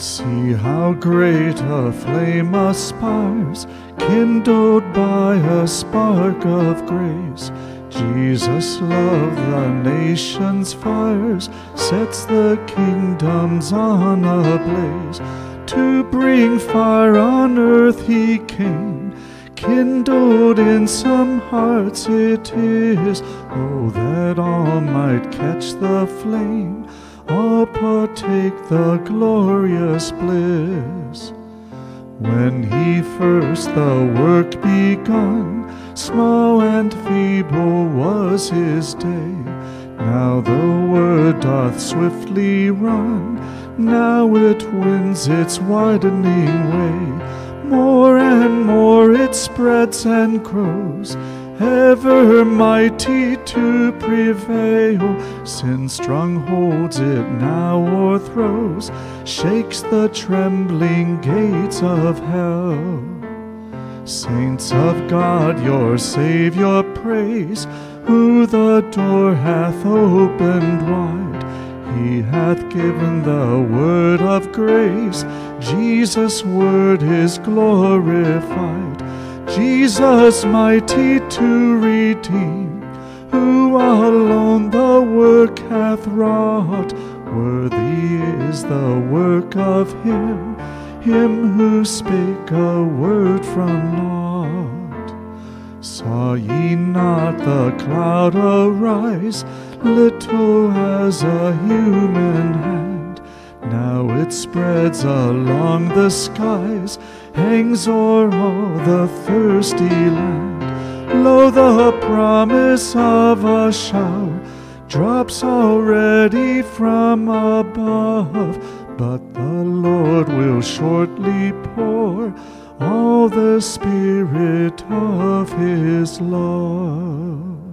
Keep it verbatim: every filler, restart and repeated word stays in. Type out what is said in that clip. See how great a flame aspires, kindled by a spark of grace. Jesus loved the nation's fires, sets the kingdoms on ablaze. To bring fire on earth he came, kindled in some hearts it is. Oh, that all might catch the flame, all partake the glorious bliss. When he first the work begun, small and feeble was his day. Now the word doth swiftly run, now it wins its widening way. More and more it spreads and grows, ever mighty to prevail. Sin's strongholds it now o'erthrows, shakes the trembling gates of hell. Saints of God, your Saviour praise, who the door hath opened wide. He hath given the word of grace, Jesus' word is glorified. Jesus mighty to redeem, who alone the work hath wrought. Worthy is the work of him, him who spake a word from naught. Saw ye not the cloud arise, little as a human hand? Now it spreads along the skies, hangs o'er all the thirsty land. Lo, the promise of a shower drops already from above, but the Lord will shortly pour all the Spirit of his love.